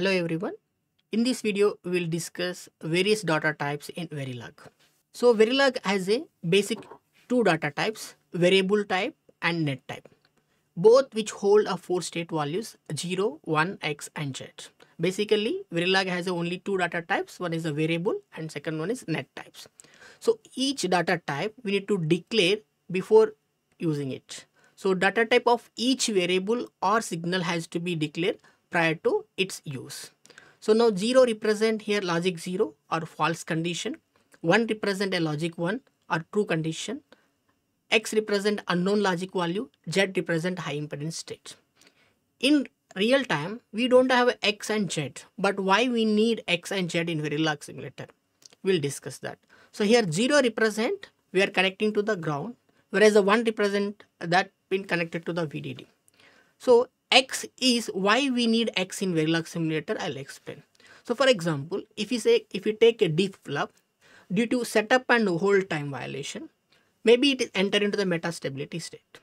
Hello everyone. In this video, we will discuss various data types in Verilog. So Verilog has a basic two data types, variable type and net type, both which hold a four state values 0, 1, X and Z. Basically, Verilog has only two data types. One is a variable and second one is net types. So each data type we need to declare before using it. So data type of each variable or signal has to be declared prior to its use. So now 0 represent here logic 0 or false condition, 1 represent a logic 1 or true condition, X represent unknown logic value, Z represent high impedance state. In real time, we don't have X and Z, but why we need X and Z in Verilog simulator? We'll discuss that. So here 0 represent we are connecting to the ground, whereas the 1 represent that pin connected to the VDD. So X is why we need X in Verilog simulator. I'll explain. So for example, if we take a D flip due to setup and hold time violation, maybe it is enter into the meta stability state.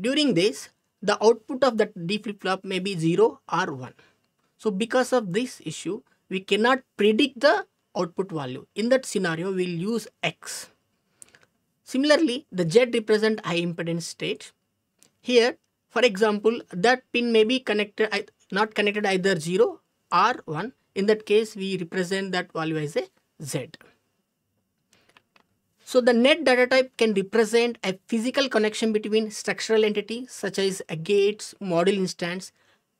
During this, the output of that D flip flop may be 0 or 1. So because of this issue, we cannot predict the output value. In that scenario, we'll use X. Similarly, the Z represent high impedance state. Here, for example, that pin may be connected, not connected either 0 or 1. In that case, we represent that value as a Z. So the net data type can represent a physical connection between structural entities such as a gates, model instance.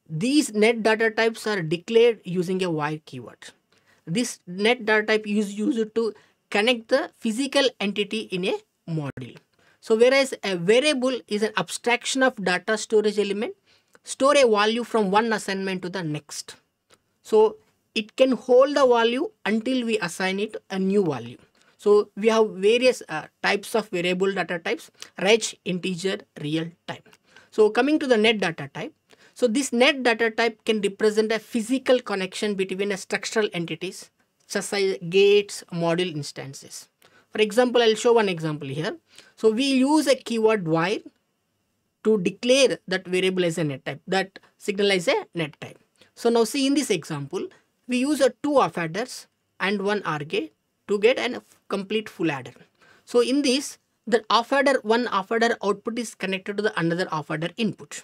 These net data types are declared using a wire keyword. This net data type is used to connect the physical entity in a model. So whereas a variable is an abstraction of data storage element, store a value from one assignment to the next. So it can hold the value until we assign it a new value. So we have various types of variable data types, range, integer, real time. So coming to the net data type. So this net data type can represent a physical connection between a structural entities, such as gates, model instances. For example, I'll show one example here. So we use a keyword while to declare that variable as a net type, that signal as a net type. So now see in this example, we use a two off adders and one OR gate to get a complete full adder. So in this, the off adder, one off adder output is connected to the another off adder input.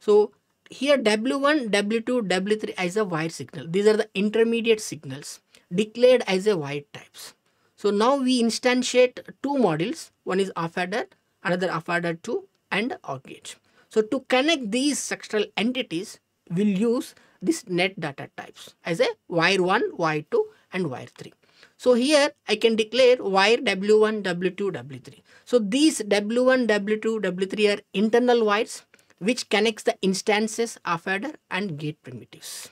So here W1, W2, W3 as a wire signal. These are the intermediate signals declared as a wire types. So now we instantiate two models, one is off adder, another off adder 2 and OR gate. So to connect these structural entities, we'll use this net data types as a wire 1, wire 2 and wire 3. So here I can declare wire W1, W2, W3. So these W1, W2, W3 are internal wires which connects the instances off adder and gate primitives.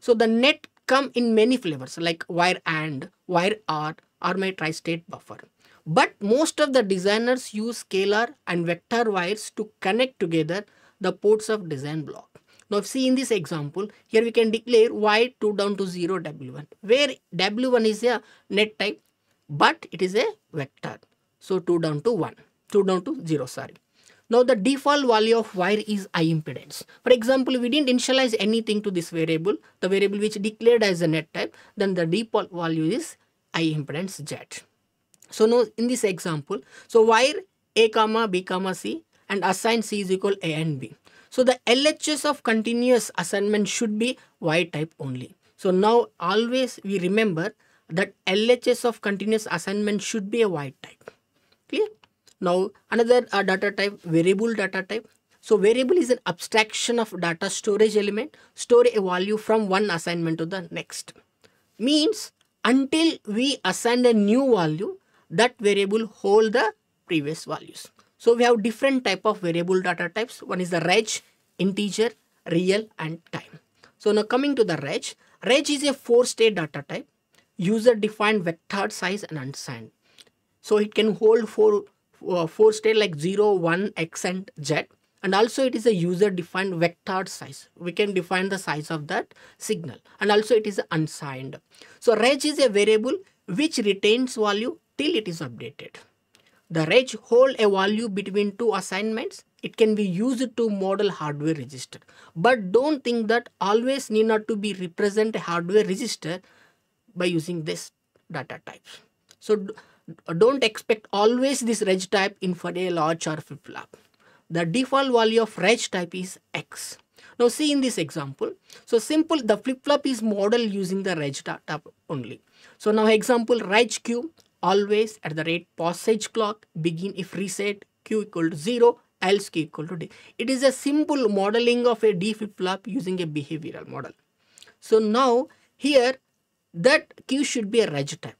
So the net come in many flavors like wire AND, wire OR, or my tri-state buffer. But most of the designers use scalar and vector wires to connect together the ports of design block. Now see in this example, here we can declare wire 2 down to 0 W1, where W1 is a net type, but it is a vector. So 2 down to 0. Now the default value of wire is high impedance. For example, we didn't initialize anything to this variable, the variable which declared as a net type, then the default value is high impedance Z. So now in this example, so wire A comma B comma C and assign C is equal A and B. So the LHS of continuous assignment should be wire type only. So now always we remember that LHS of continuous assignment should be a wire type. Clear? Now another data type, variable data type. So variable is an abstraction of data storage element, store a value from one assignment to the next. Means until we assign a new value, that variable hold the previous values. So we have different type of variable data types. One is the range, integer, real and time. So now coming to the range. Range is a four state data type, user defined vector size and unsigned. So it can hold four state like 0, 1, X and Z. And also it is a user defined vector size. We can define the size of that signal. And also it is unsigned. So range is a variable which retains value till it is updated. The range holds a value between two assignments it can be used to model hardware register. But don't think that always need not to be represent hardware register by using this data types. So don't expect always this reg type in for a large or flip-flop. The default value of reg type is X. Now see in this example, so simple, the flip-flop is model using the reg type only. So now example reg Q always at the rate passage clock begin if reset Q equal to 0, else Q equal to D. It is a simple modeling of a D flip-flop using a behavioral model. So now here that Q should be a reg type.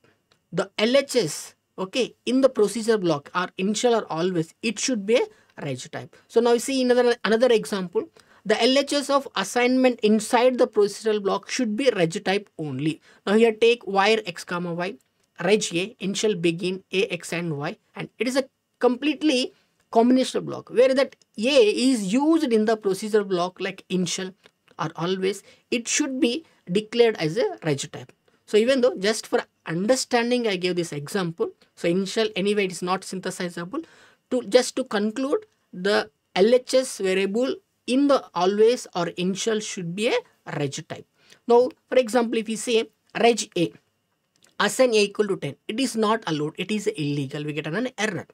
The LHS, okay, in the procedure block or initial or always, it should be a reg type. So now you see another example, the LHS of assignment inside the procedural block should be reg type only. Now here take wire x comma y, reg a, initial begin a x and y, and it is a completely combinational block where that a is used in the procedural block like initial or always, it should be declared as a reg type. So even though just for understanding I gave this example, so initial anyway it is not synthesizable. Just to conclude, the LHS variable in the always or initial should be a reg type. Now for example, if we say reg a, assign a equal to 10, it is not allowed, it is illegal, we get an error.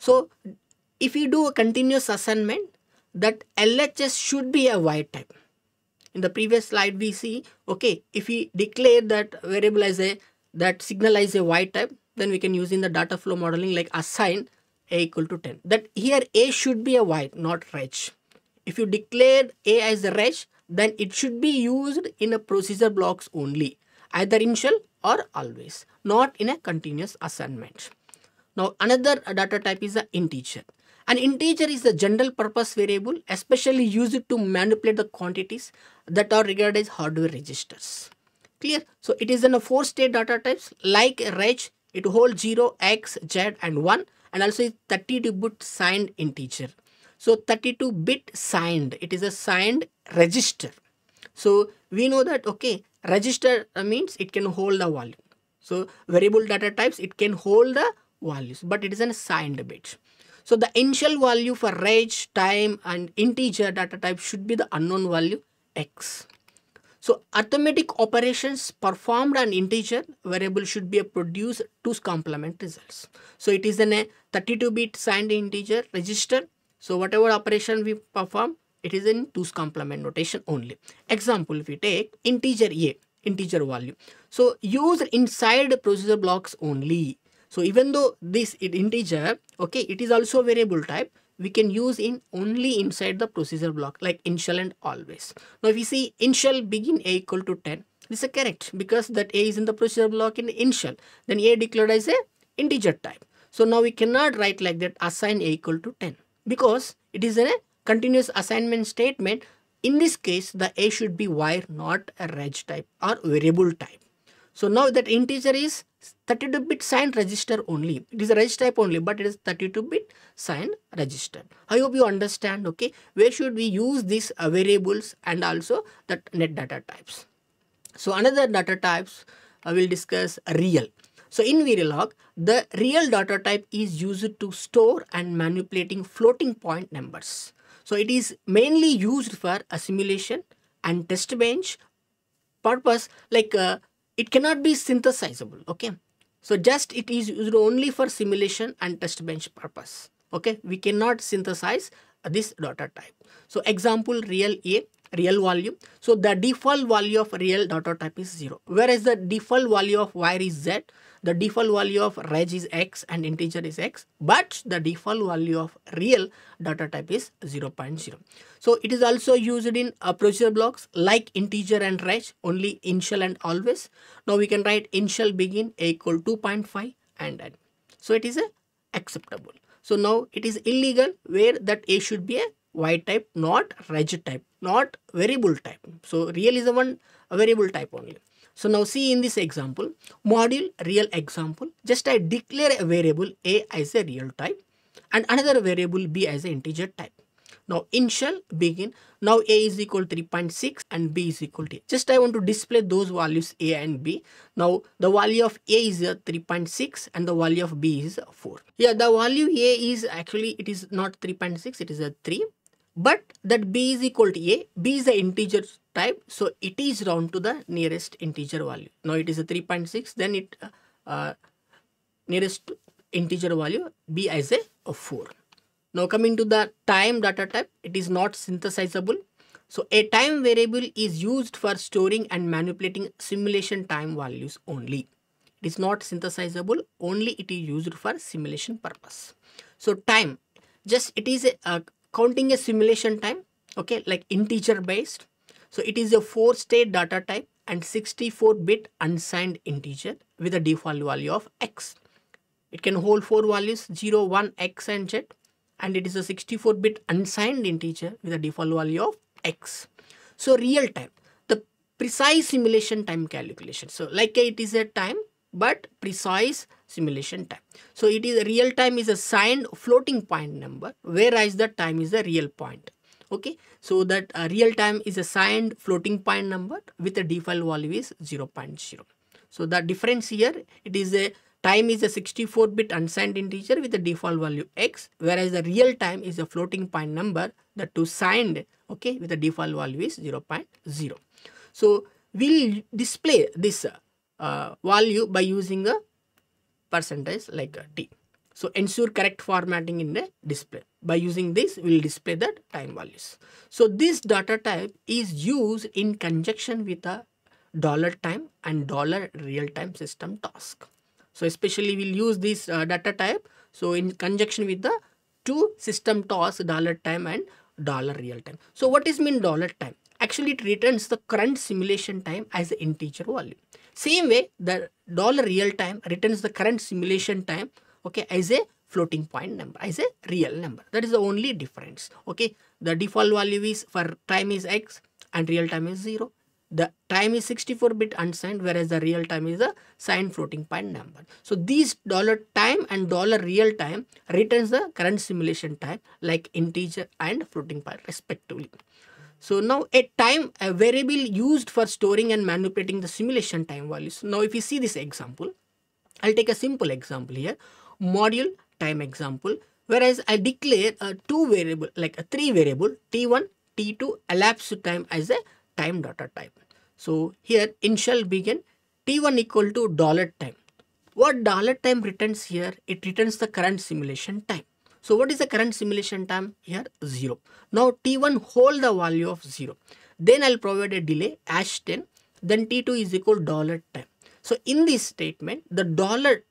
So if you do a continuous assignment, that LHS should be a Y type. In the previous slide we see, okay, if we declare that variable as a, that signal as a Y type, then we can use in the data flow modeling like assign a equal to 10, that here a should be a Y, not reg. If you declare a as a reg, then it should be used in a procedure blocks only, either initial or always, not in a continuous assignment. Now another data type is the integer. An integer is the general purpose variable especially used to manipulate the quantities that are regarded as hardware registers. Clear? So it is in a 4-state data types like reg, it holds 0, x, z and 1, and also is 32-bit signed integer. So 32-bit signed, it is a signed register. So we know that, okay, register means it can hold the value. So variable data types, it can hold the values, but it is a signed bit. So the initial value for reg, time and integer data type should be the unknown value x. So arithmetic operations performed on integer variable should be a produce 2's complement results. So it is in a 32-bit signed integer register. So whatever operation we perform, it is in 2's complement notation only. Example, if we take integer a, integer value. So used inside procedure blocks only. So even though this integer, okay, it is also a variable type, we can use in only inside the procedure block like initial and always. Now if you see initial begin a equal to 10, this is correct because that a is in the procedure block in initial, then a declared as a integer type. So now we cannot write like that assign a equal to 10 because it is in a continuous assignment statement. In this case, the a should be y, not a reg type or variable type. So now that integer is 32-bit signed register only. It is a reg type only, but it is 32-bit signed register. I hope you understand, okay, where should we use these variables and also the net data types. So another data types I will discuss real. So in Verilog, the real data type is used to store and manipulating floating point numbers. So it is mainly used for simulation and test bench purpose like it cannot be synthesizable, okay. So just it is used only for simulation and test bench purpose, okay. We cannot synthesize this data type. So example real a, real value. So the default value of real data type is 0. Whereas the default value of wire is z, the default value of reg is x and integer is x. But the default value of real data type is 0.0. So it is also used in procedure blocks like integer and reg, only initial and always. Now we can write initial begin a equal 2.5 and n. So it is acceptable. So now it is illegal where that a should be a Y type, not reg type, not variable type. So real is the one variable type only. So now see in this example, module real example, just I declare a variable a as a real type and another variable b as an integer type. Now initial begin. Now A is equal to 3.6 and B is equal to A. Just I want to display those values A and B. Now the value of A is 3.6 and the value of B is 4. Yeah, the value A is actually, it is not 3.6, it is a 3. But that B is equal to A, B is the integer type, so it is round to the nearest integer value. Now it is a 3.6, then it nearest integer value B as a 4. Now coming to the time data type, it is not synthesizable. So a time variable is used for storing and manipulating simulation time values only. It is not synthesizable, only it is used for simulation purpose. So time, just it is a counting a simulation time, okay, like integer based. So it is a 4-state data type and 64-bit unsigned integer with a default value of x. It can hold 4 values 0, 1, x and z, and it is a 64-bit unsigned integer with a default value of x. So real time, the precise simulation time calculation. So like it is a time, but precise simulation time. So it is real time is a signed floating point number, whereas the time is a real point. Okay, so that real time is a signed floating point number with a default value is 0.0. So the difference here, it is a time is a 64-bit unsigned integer with a default value x, whereas the real time is a floating point number that to signed, okay, with a default value is 0.0. So we'll display this value by using a percentage like a t. So ensure correct formatting in the display. By using this, we'll display the time values. So this data type is used in conjunction with a $time and $real-time system task. So especially we'll use this data type. So in conjunction with the two system tasks, $time and $real-time. So what is mean $time? Actually, it returns the current simulation time as an integer value. Same way, the $real-time returns the current simulation time, okay, as a floating point number, as a real number. That is the only difference. Okay, the default value is for time is x and real time is 0. The time is 64-bit unsigned, whereas the real time is a signed floating point number. So these $time and $real-time returns the current simulation time like integer and floating point respectively. So now a time, a variable used for storing and manipulating the simulation time values. Now if you see this example, I'll take a simple example here, module time example, whereas I declare a three variable t1, t2 elapsed time as a time data type. So here initial begin, t1 equal to $time. What $time returns here? It returns the current simulation time. So what is the current simulation time here? 0. Now t1 hold the value of 0. Then I'll provide a delay #10. Then t2 is equal $time. So in this statement, the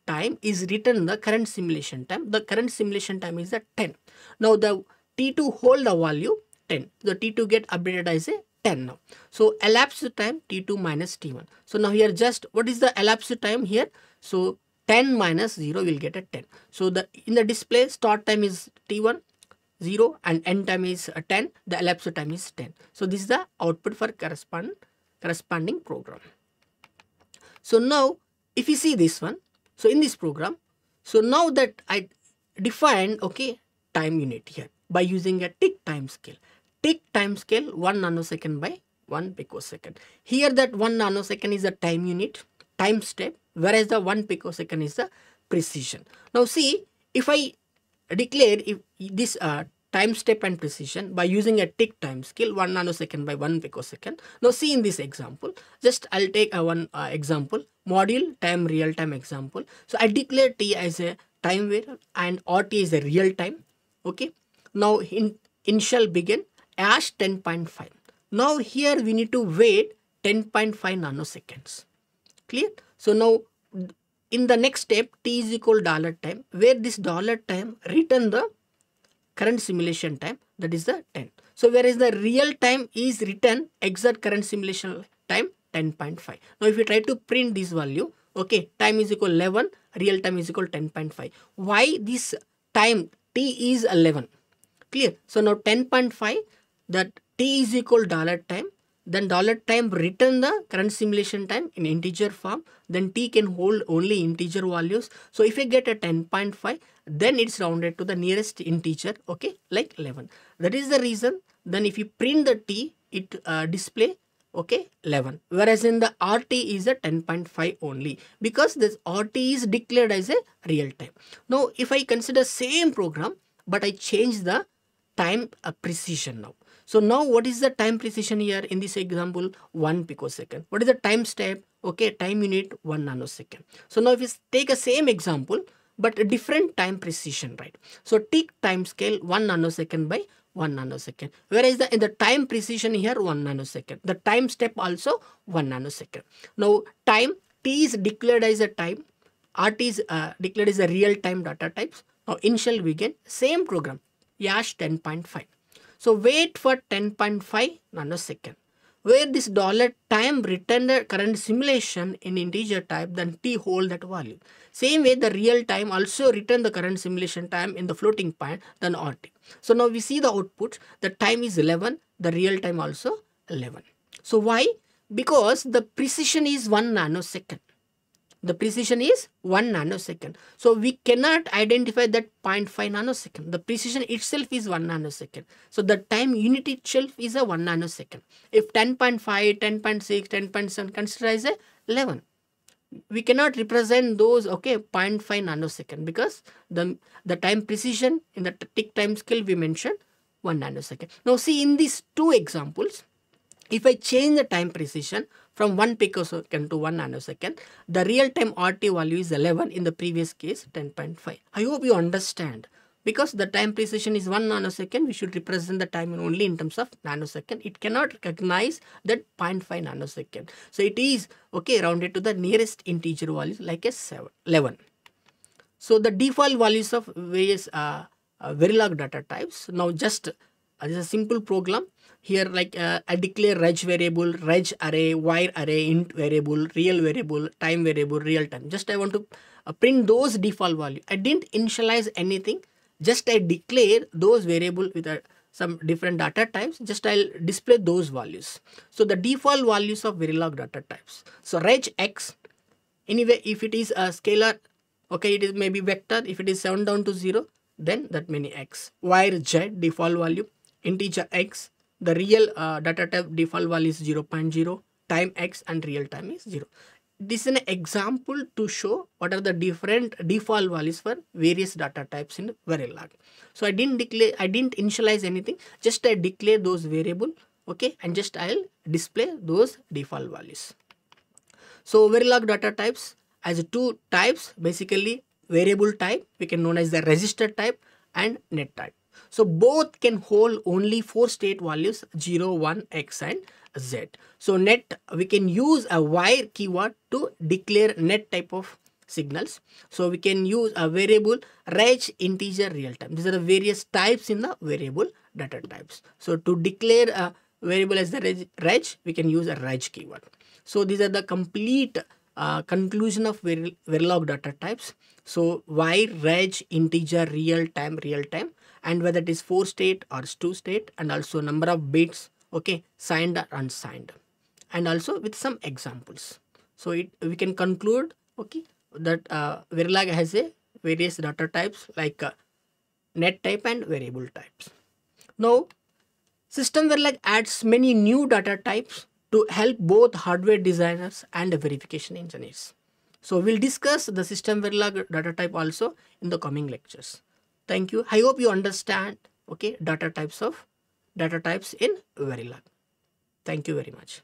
$time is written the current simulation time. The current simulation time is at 10. Now the t2 hold the value 10. The t2 get updated as a 10 now. So elapsed time t2 minus t1. So now here just what is the elapsed time here? So 10 minus 0 will get a 10. So the in the display start time is t1, 0 and end time is 10. The elapsed time is 10. So this is the output for corresponding program. So now if you see this one, so in this program, so now that I defined, okay, time unit here by using a tick time scale. Tick time scale 1 nanosecond by 1 picosecond. Here that 1 nanosecond is the time unit, time step, whereas the 1 picosecond is the precision. Now see, if I declare if this time step and precision by using a tick time scale 1 nanosecond by 1 picosecond. Now see in this example, just I'll take one example, module time real time example. So I declare t as a time variable and rt is a real time. Okay. Now in initial begin #10.5. Now here we need to wait 10.5 nanoseconds. Clear? So now in the next step t is equal $time, where this $time return the current simulation time, that is the 10. So whereas the real time is written exact current simulation time 10.5. Now if you try to print this value, okay, time is equal 11, real time is equal 10.5. Why this time t is 11? Clear? So now 10.5, that t is equal $time, then $time return the current simulation time in integer form, then t can hold only integer values. So if I get a 10.5, then it's rounded to the nearest integer, okay, like 11. That is the reason. Then if you print the T, it display, okay, 11, whereas in the RT is a 10.5 only, because this RT is declared as a real time. Now if I consider same program, but I change the time precision now. So now what is the time precision here in this example? 1 picosecond. What is the time step? Okay, time unit 1 nanosecond. So now if you take a same example, but a different time precision, right? So tick time scale 1 nanosecond by 1 nanosecond, whereas in the time precision here 1 nanosecond, the time step also 1 nanosecond. Now time T is declared as a time, RT is declared as a real time data types. Now initial begin same program yash 10.5. So wait for 10.5 nanosecond, where this $time return the current simulation in integer type, then T hold that value. Same way the real time also return the current simulation time in the floating point, then RT. So now we see the output, the time is 11, the real time also 11. So why? Because the precision is 1 nanosecond. The precision is 1 nanosecond. So we cannot identify that 0.5 nanosecond. The precision itself is 1 nanosecond. So the time unit itself is a 1 nanosecond. If 10.5, 10.6, 10.7 consider as a 11. We cannot represent those, okay, 0.5 nanosecond, because the time precision in the tick time scale we mentioned 1 nanosecond. Now see in these two examples, if I change the time precision from 1 picosecond to 1 nanosecond, the real time RT value is 11, in the previous case 10.5. I hope you understand, because the time precision is 1 nanosecond, we should represent the time only in terms of nanosecond. It cannot recognize that 0.5 nanosecond. So it is, okay, rounded to the nearest integer value, like a 11. So the default values of various Verilog data types. Now just as a simple program here, like I declare reg variable, reg array, wire array, int variable, time variable, real time. Just I want to print those default value. I didn't initialize anything. Just I declare those variable with some different data types. Just I'll display those values. So the default values of Verilog data types. So reg x, anyway, if it is a scalar, okay, it is maybe vector. If it is 7 down to 0, then that many x. Wire z, default value. Integer x, the real data type default value is 0.0, time x and real time is 0. This is an example to show what are the different default values for various data types in Verilog. So I didn't initialize anything, just I declare those variable, okay, and just I'll display those default values. So Verilog data types as two types, basically variable type, we can known as the register type and net type. So both can hold only 4 state values 0, 1, x and z. So net, we can use a wire keyword to declare net type of signals. So we can use a variable, reg, integer, real time. These are the various types in the variable data types. So to declare a variable as the reg, we can use a reg keyword. So these are the complete conclusion of Verilog data types. So wire, reg, integer, real time. And whether it is 4 state or 2 state, and also number of bits, okay, signed or unsigned, and also with some examples. So we can conclude, okay, that Verilog has a various data types like net type and variable types. Now SystemVerilog adds many new data types to help both hardware designers and verification engineers. So we'll discuss the SystemVerilog data type also in the coming lectures. Thank you. I hope you understand, okay, data types in Verilog. Thank you very much.